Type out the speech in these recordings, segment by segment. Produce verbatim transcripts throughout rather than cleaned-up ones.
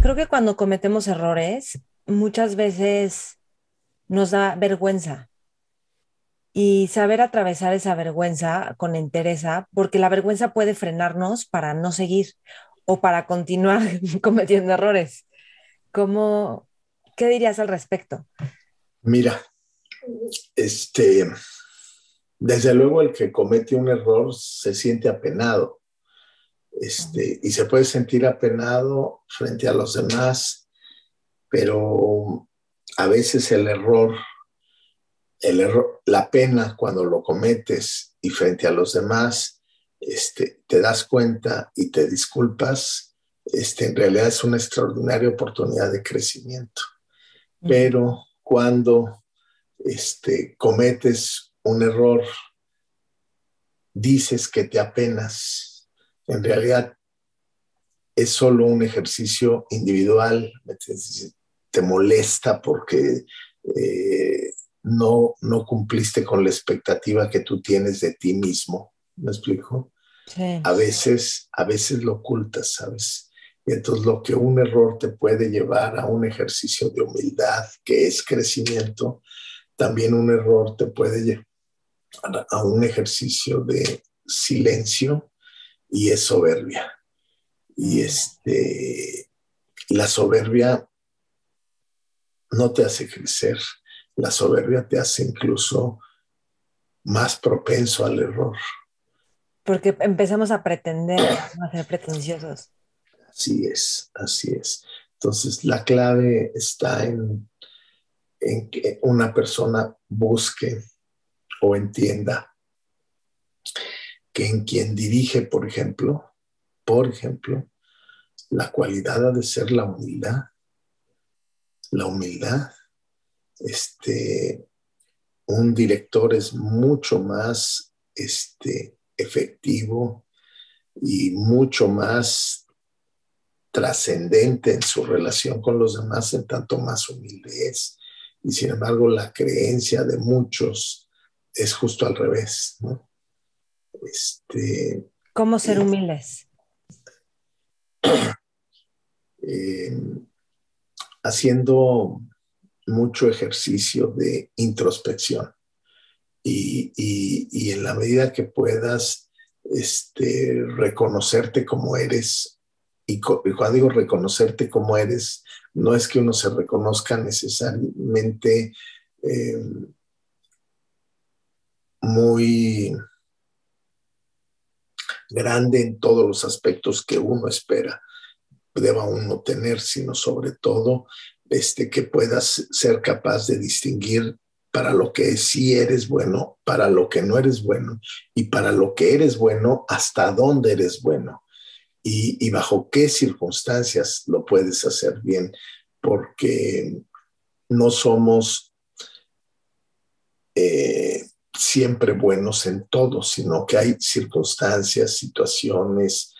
Creo que cuando cometemos errores, muchas veces nos da vergüenza. Y saber atravesar esa vergüenza con entereza, porque la vergüenza puede frenarnos para no seguir o para continuar cometiendo errores. ¿Cómo, qué dirías al respecto? Mira, este, desde luego el que comete un error se siente apenado, este, y se puede sentir apenado frente a los demás, pero a veces el error... El error, la pena cuando lo cometes y frente a los demás este, te das cuenta y te disculpas, este, en realidad es una extraordinaria oportunidad de crecimiento. Pero cuando este, cometes un error, dices que te apenas, en realidad es solo un ejercicio individual, te molesta porque... Eh, No, no cumpliste con la expectativa que tú tienes de ti mismo. ¿Me explico? Sí. A veces, a veces lo ocultas, ¿sabes? Y entonces lo que un error te puede llevar a un ejercicio de humildad, que es crecimiento, también un error te puede llevar a un ejercicio de silencio y es soberbia. Y este, la soberbia no te hace crecer. La soberbia te hace incluso más propenso al error. Porque empezamos a pretender, a ser pretenciosos. Así es, así es. Entonces, la clave está en, en que una persona busque o entienda que en quien dirige, por ejemplo, por ejemplo, la cualidad ha de ser la humildad. La humildad. Este, un director es mucho más este, efectivo y mucho más trascendente en su relación con los demás, en tanto más humilde es. Y sin embargo, la creencia de muchos es justo al revés, ¿no? Este, ¿Cómo ser eh, humildes? Eh, haciendo... mucho ejercicio de introspección y, y, y en la medida que puedas este, reconocerte como eres y, co- y cuando digo reconocerte como eres no es que uno se reconozca necesariamente eh, muy grande en todos los aspectos que uno espera deba uno tener, sino sobre todo Este, que puedas ser capaz de distinguir para lo que sí eres bueno, para lo que no eres bueno y para lo que eres bueno, hasta dónde eres bueno y, y bajo qué circunstancias lo puedes hacer bien, porque no somos eh, siempre buenos en todo, sino que hay circunstancias, situaciones,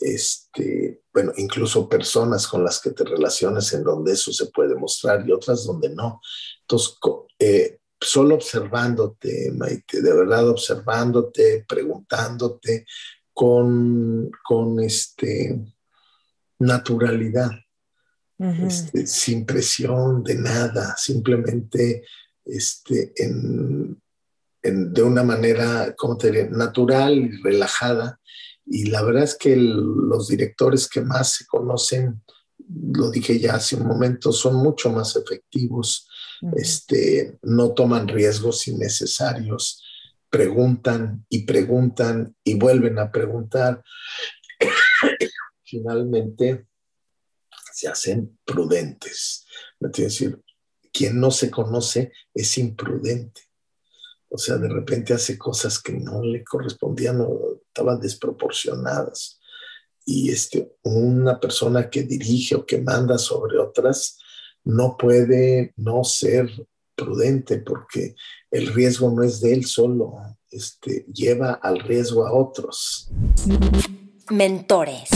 Este, bueno, incluso personas con las que te relacionas en donde eso se puede mostrar y otras donde no. Entonces, eh, solo observándote, Maite, de verdad observándote, preguntándote con, con este, naturalidad, uh-huh. este, sin presión de nada, simplemente este, en, en, de una manera, ¿cómo te diría?, natural y relajada. Y la verdad es que el, los directores que más se conocen, lo dije ya hace un momento, son mucho más efectivos, uh-huh. este, no toman riesgos innecesarios, preguntan y preguntan y vuelven a preguntar. Finalmente se hacen prudentes. ¿Me entiendes? Decir, quien no se conoce es imprudente. O sea, de repente hace cosas que no le correspondían o estaban desproporcionadas. Y este, una persona que dirige o que manda sobre otras no puede no ser prudente porque el riesgo no es de él solo, este, lleva al riesgo a otros. Mentores.